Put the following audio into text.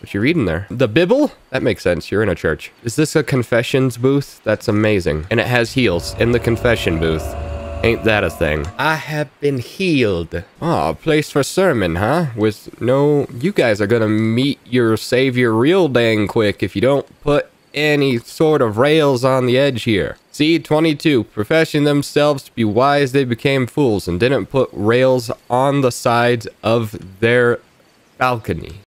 What you reading there? The Bible? That makes sense. You're in a church. Is this a confessions booth? That's amazing. And it has heels in the confession booth. Ain't that a thing? I have been healed. Oh, a place for sermon, huh? With no... You guys are gonna meet your savior real dang quick if you don't put any sort of rails on the edge here. See, 22, professing themselves to be wise, they became fools and didn't put rails on the sides of their balcony.